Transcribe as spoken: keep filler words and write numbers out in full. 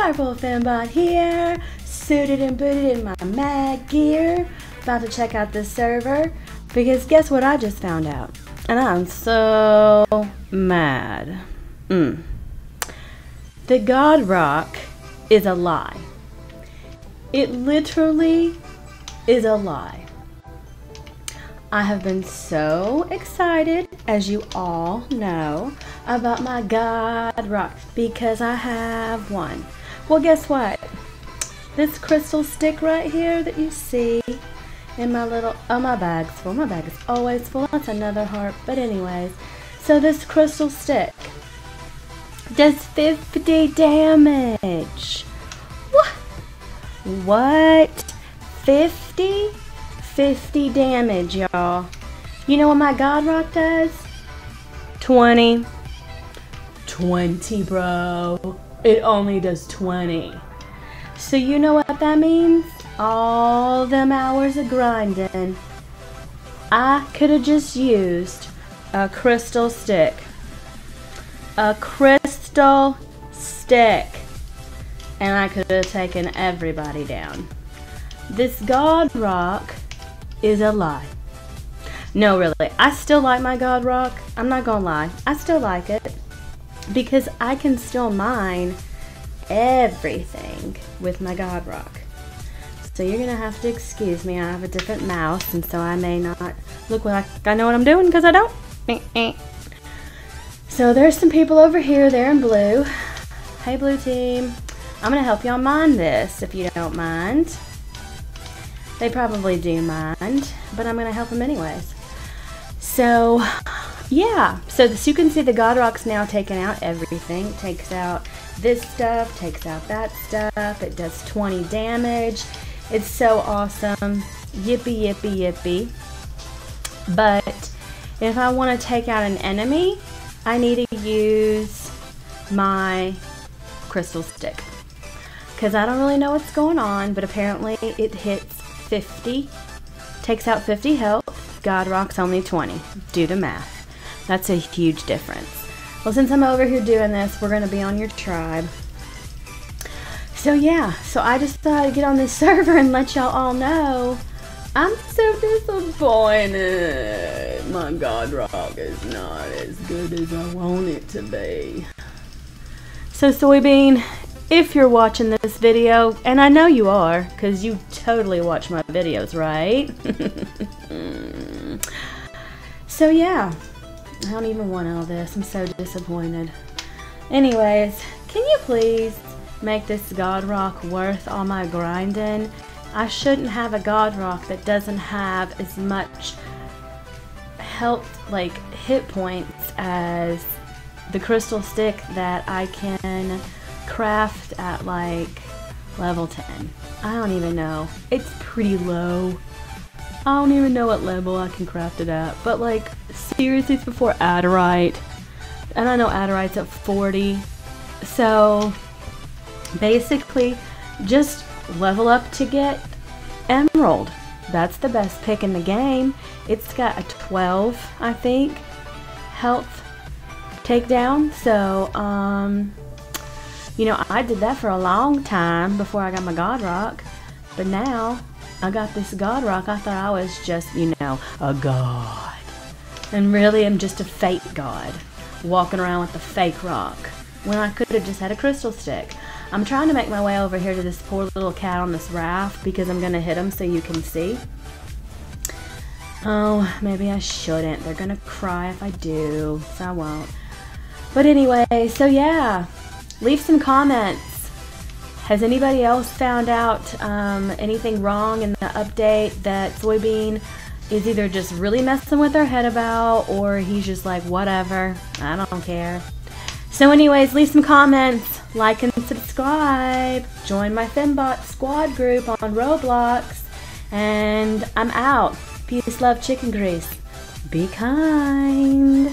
Purple Fembot here, suited and booted in my mag gear, about to check out this server, because guess what I just found out? And I'm so mad. Mm. The God Rock is a lie. It literally is a lie. I have been so excited, as you all know, about my God Rock because I have one. Well, guess what? This crystal stick right here that you see in my little, oh, my bag's full. My bag is always full. That's another heart. But anyways, so this crystal stick does fifty damage. What? What? fifty? fifty damage, y'all. You know what my God Rock does? twenty. twenty, bro. It only does twenty. So you know what that means? All them hours of grinding, I could have just used a crystal stick. A crystal stick. And I could have taken everybody down. This God Rock is a lie. No, really, I still like my God Rock. I'm not gonna lie, I still like it because I can still mine everything with my God Rock. So you're gonna have to excuse me. I have a different mouse, and so I may not look like I know what I'm doing because I don't. So there's some people over here. They're in blue. Hey, blue team. I'm gonna help y'all mine this if you don't mind. They probably do mind, but I'm gonna help them anyways. So, yeah. So this, you can see the God Rock's now taking out everything. Takes out this stuff, takes out that stuff. It does twenty damage. It's so awesome. Yippee, yippee, yippee. But if I wanna take out an enemy, I need to use my crystal stick. Cause I don't really know what's going on, but apparently it hits fifty, takes out fifty health. God Rock's only twenty. Do the math. That's a huge difference. Well, since I'm over here doing this, we're gonna be on your tribe. So yeah, so I just thought I'd get on this server and let y'all all know I'm so disappointed. My God Rock is not as good as I want it to be. So Soybean, if you're watching this video, and I know you are, because you totally watch my videos, right? So yeah, I don't even want all this. I'm so disappointed. Anyways, can you please make this God Rock worth all my grinding? I shouldn't have a God Rock that doesn't have as much health, like hit points, as the crystal stick that I can craft at like level ten. I don't even know. It's pretty low. I don't even know what level I can craft it at, but like seriously, it's before Adorite, and I know Adorite's at forty. So basically just level up to get Emerald. That's the best pick in the game. It's got a twelve, I think, health takedown. So um you know, I did that for a long time before I got my God Rock, but now I got this God Rock. I thought I was just, you know, a god, and really I'm just a fake god walking around with a fake rock when I could have just had a crystal stick. I'm trying to make my way over here to this poor little cat on this raft because I'm gonna hit him so you can see. Oh, maybe I shouldn't. They're gonna cry if I do, so I won't. But anyway, so yeah. Leave some comments. Has anybody else found out um, anything wrong in the update that Soybean is either just really messing with their head about, or he's just like, whatever, I don't care. So anyways, leave some comments, like and subscribe, join my Fembot Squad group on Roblox, and I'm out. Peace, love, chicken grease. Be kind.